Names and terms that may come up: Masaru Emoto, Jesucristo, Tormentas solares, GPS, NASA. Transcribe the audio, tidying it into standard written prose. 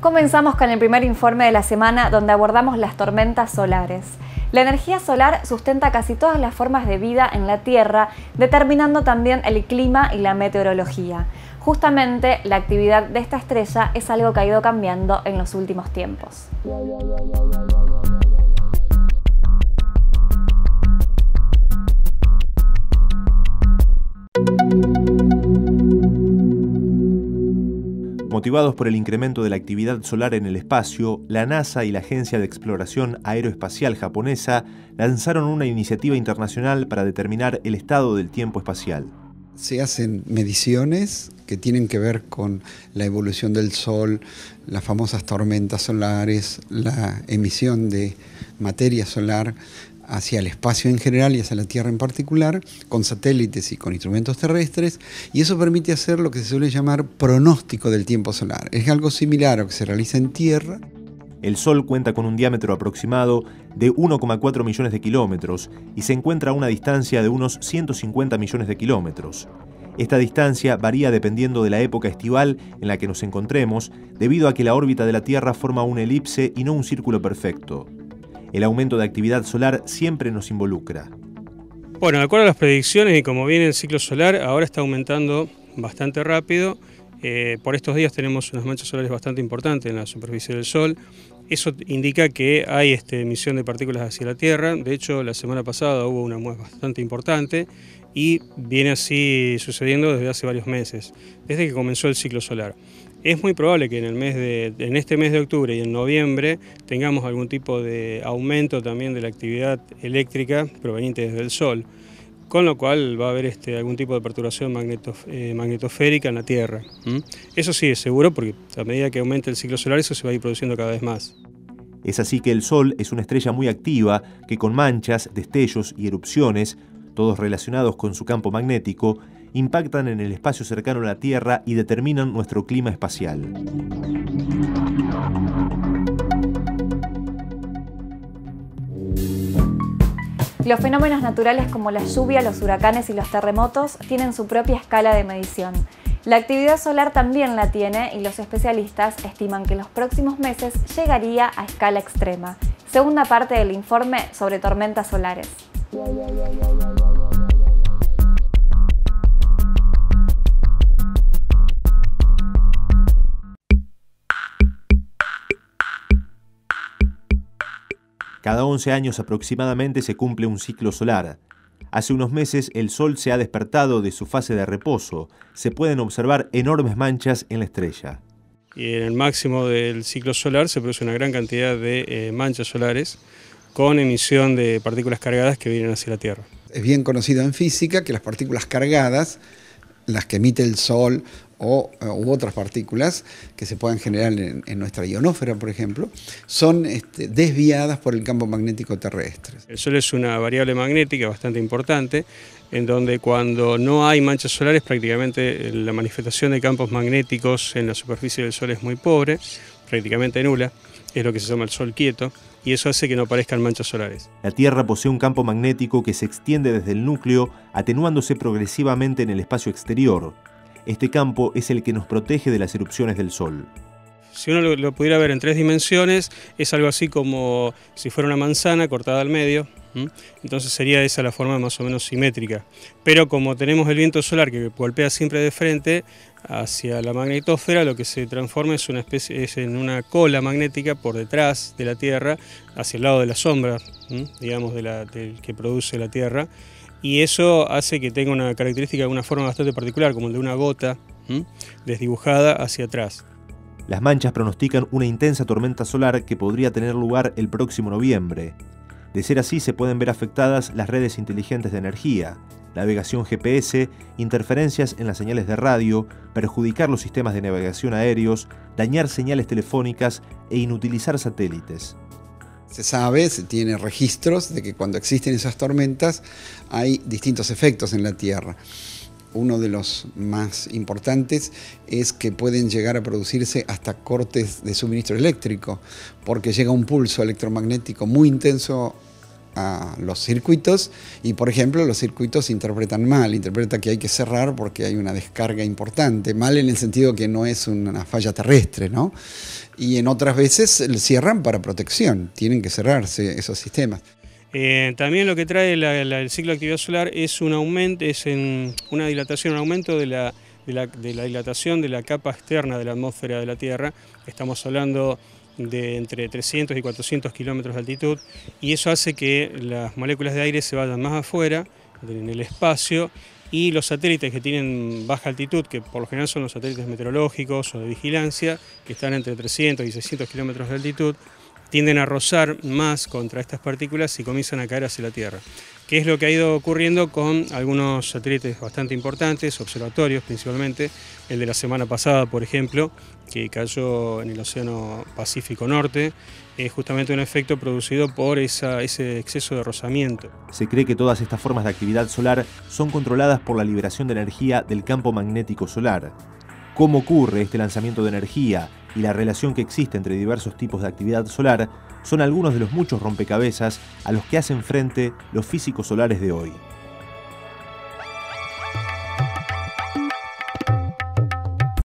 Comenzamos con el primer informe de la semana, donde abordamos las tormentas solares. La energía solar sustenta casi todas las formas de vida en la Tierra, determinando también el clima y la meteorología. Justamente, la actividad de esta estrella es algo que ha ido cambiando en los últimos tiempos. Motivados por el incremento de la actividad solar en el espacio, la NASA y la Agencia de Exploración Aeroespacial Japonesa lanzaron una iniciativa internacional para determinar el estado del tiempo espacial. Se hacen mediciones que tienen que ver con la evolución del Sol, las famosas tormentas solares, la emisión de materia solar hacia el espacio en general y hacia la Tierra en particular, con satélites y con instrumentos terrestres, y eso permite hacer lo que se suele llamar pronóstico del tiempo solar. Es algo similar a lo que se realiza en Tierra. El Sol cuenta con un diámetro aproximado de 1,4 millones de kilómetros y se encuentra a una distancia de unos 150 millones de kilómetros. Esta distancia varía dependiendo de la época estival en la que nos encontremos, debido a que la órbita de la Tierra forma una elipse y no un círculo perfecto. El aumento de actividad solar siempre nos involucra. Bueno, de acuerdo a las predicciones y como viene el ciclo solar, ahora está aumentando bastante rápido. Por estos días tenemos unas manchas solares bastante importantes en la superficie del Sol. Eso indica que hay emisión de partículas hacia la Tierra. De hecho, la semana pasada hubo una muestra bastante importante y viene así sucediendo desde hace varios meses, desde que comenzó el ciclo solar. Es muy probable que en este mes de octubre y en noviembre tengamos algún tipo de aumento también de la actividad eléctrica proveniente desde el Sol, con lo cual va a haber algún tipo de perturbación magnetosférica en la Tierra. Eso sí es seguro, porque a medida que aumente el ciclo solar eso se va a ir produciendo cada vez más. Es así que el Sol es una estrella muy activa que con manchas, destellos y erupciones, todos relacionados con su campo magnético, impactan en el espacio cercano a la Tierra y determinan nuestro clima espacial. Los fenómenos naturales como la lluvia, los huracanes y los terremotos tienen su propia escala de medición. La actividad solar también la tiene y los especialistas estiman que en los próximos meses llegaría a escala extrema. Segunda parte del informe sobre tormentas solares. Cada 11 años aproximadamente se cumple un ciclo solar. Hace unos meses el Sol se ha despertado de su fase de reposo. Se pueden observar enormes manchas en la estrella. Y en el máximo del ciclo solar se produce una gran cantidad de manchas solares con emisión de partículas cargadas que vienen hacia la Tierra. Es bien conocido en física que las partículas cargadas, las que emite el Sol u otras partículas que se puedan generar en nuestra ionosfera, por ejemplo, son desviadas por el campo magnético terrestre. El Sol es una variable magnética bastante importante, en donde cuando no hay manchas solares prácticamente la manifestación de campos magnéticos en la superficie del Sol es muy pobre, prácticamente nula, es lo que se llama el Sol quieto, y eso hace que no aparezcan manchas solares. La Tierra posee un campo magnético que se extiende desde el núcleo, atenuándose progresivamente en el espacio exterior. Este campo es el que nos protege de las erupciones del Sol. Si uno lo pudiera ver en tres dimensiones, es algo así como si fuera una manzana cortada al medio, entonces sería esa la forma más o menos simétrica. Pero como tenemos el viento solar que golpea siempre de frente hacia la magnetosfera, lo que se transforma es en una cola magnética por detrás de la Tierra, hacia el lado de la sombra, digamos, del que produce la Tierra, y eso hace que tenga una característica, una forma bastante particular, como el de una gota desdibujada hacia atrás. Las manchas pronostican una intensa tormenta solar que podría tener lugar el próximo noviembre. De ser así, se pueden ver afectadas las redes inteligentes de energía, navegación GPS, interferencias en las señales de radio, perjudicar los sistemas de navegación aéreos, dañar señales telefónicas e inutilizar satélites. Se sabe, se tiene registros de que cuando existen esas tormentas hay distintos efectos en la Tierra. Uno de los más importantes es que pueden llegar a producirse hasta cortes de suministro eléctrico, porque llega un pulso electromagnético muy intenso a los circuitos y, por ejemplo, los circuitos interpretan mal, interpreta que hay que cerrar porque hay una descarga importante, mal en el sentido que no es una falla terrestre, ¿no? Y en otras veces cierran para protección, tienen que cerrarse esos sistemas. También lo que trae el ciclo de actividad solar es un aumento, una dilatación, un aumento de la dilatación de la capa externa de la atmósfera de la Tierra. Estamos hablando de entre 300 y 400 kilómetros de altitud, y eso hace que las moléculas de aire se vayan más afuera, en el espacio, y los satélites que tienen baja altitud, que por lo general son los satélites meteorológicos o de vigilancia, que están entre 300 y 600 kilómetros de altitud, tienden a rozar más contra estas partículas y comienzan a caer hacia la Tierra. ¿Qué es lo que ha ido ocurriendo con algunos satélites bastante importantes, observatorios principalmente? El de la semana pasada, por ejemplo, que cayó en el Océano Pacífico Norte, es justamente un efecto producido por ese exceso de rozamiento. Se cree que todas estas formas de actividad solar son controladas por la liberación de energía del campo magnético solar. Cómo ocurre este lanzamiento de energía y la relación que existe entre diversos tipos de actividad solar son algunos de los muchos rompecabezas a los que hacen frente los físicos solares de hoy.